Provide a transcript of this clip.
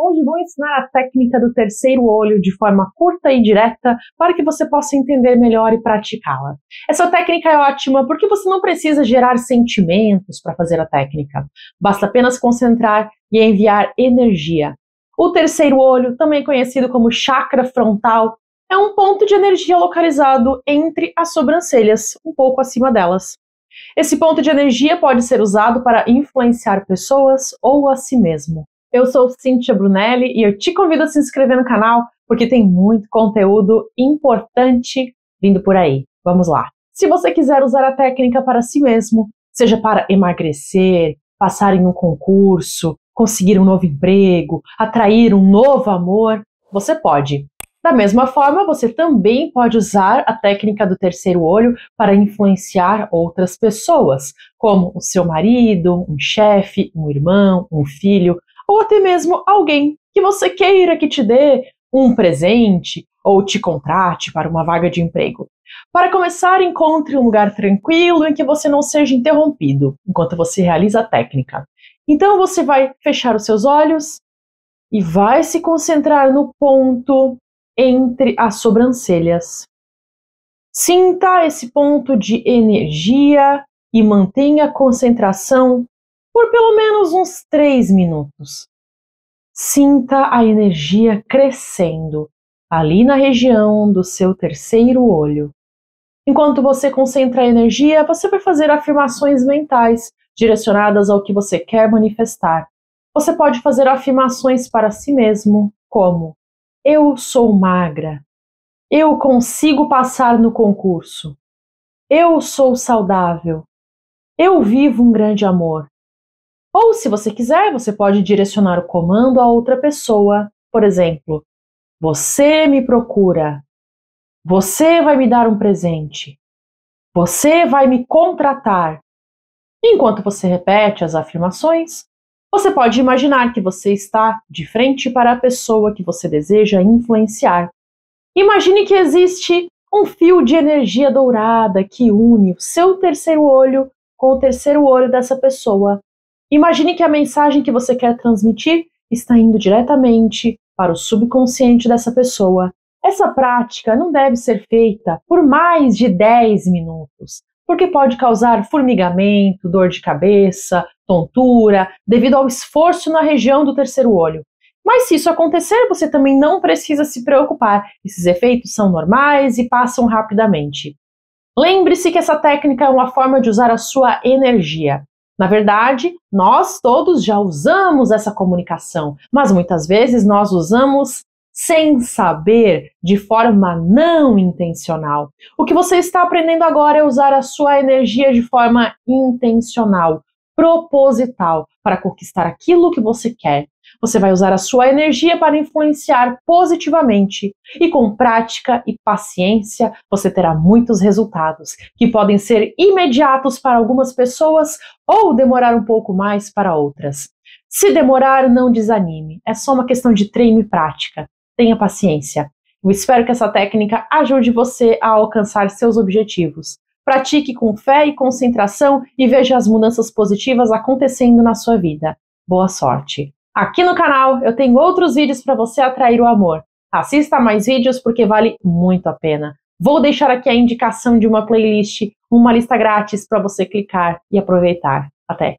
Hoje vou ensinar a técnica do terceiro olho de forma curta e direta para que você possa entender melhor e praticá-la. Essa técnica é ótima porque você não precisa gerar sentimentos para fazer a técnica. Basta apenas concentrar e enviar energia. O terceiro olho, também conhecido como chakra frontal, é um ponto de energia localizado entre as sobrancelhas, um pouco acima delas. Esse ponto de energia pode ser usado para influenciar pessoas ou a si mesmo. Eu sou Cíntia Brunelli e eu te convido a se inscrever no canal porque tem muito conteúdo importante vindo por aí. Vamos lá! Se você quiser usar a técnica para si mesmo, seja para emagrecer, passar em um concurso, conseguir um novo emprego, atrair um novo amor, você pode. Da mesma forma, você também pode usar a técnica do terceiro olho para influenciar outras pessoas, como o seu marido, um chefe, um irmão, um filho, ou até mesmo alguém que você queira que te dê um presente ou te contrate para uma vaga de emprego. Para começar, encontre um lugar tranquilo em que você não seja interrompido enquanto você realiza a técnica. Então você vai fechar os seus olhos e vai se concentrar no ponto entre as sobrancelhas. Sinta esse ponto de energia e mantenha a concentração por pelo menos uns 3 minutos. Sinta a energia crescendo ali na região do seu terceiro olho. Enquanto você concentra a energia, você vai fazer afirmações mentais direcionadas ao que você quer manifestar. Você pode fazer afirmações para si mesmo, como: eu sou magra, eu consigo passar no concurso, eu sou saudável, eu vivo um grande amor. Ou, se você quiser, você pode direcionar o comando a outra pessoa. Por exemplo, você me procura, você vai me dar um presente, você vai me contratar. Enquanto você repete as afirmações, você pode imaginar que você está de frente para a pessoa que você deseja influenciar. Imagine que existe um fio de energia dourada que une o seu terceiro olho com o terceiro olho dessa pessoa. Imagine que a mensagem que você quer transmitir está indo diretamente para o subconsciente dessa pessoa. Essa prática não deve ser feita por mais de 10 minutos, porque pode causar formigamento, dor de cabeça, tontura, devido ao esforço na região do terceiro olho. Mas se isso acontecer, você também não precisa se preocupar. Esses efeitos são normais e passam rapidamente. Lembre-se que essa técnica é uma forma de usar a sua energia. Na verdade, nós todos já usamos essa comunicação, mas muitas vezes nós usamos sem saber, de forma não intencional. O que você está aprendendo agora é usar a sua energia de forma intencional, proposital, para conquistar aquilo que você quer. Você vai usar a sua energia para influenciar positivamente e, com prática e paciência, você terá muitos resultados que podem ser imediatos para algumas pessoas ou demorar um pouco mais para outras. Se demorar, não desanime. É só uma questão de treino e prática. Tenha paciência. Eu espero que essa técnica ajude você a alcançar seus objetivos. Pratique com fé e concentração e veja as mudanças positivas acontecendo na sua vida. Boa sorte! Aqui no canal eu tenho outros vídeos para você atrair o amor. Assista mais vídeos porque vale muito a pena. Vou deixar aqui a indicação de uma playlist, uma lista grátis para você clicar e aproveitar. Até!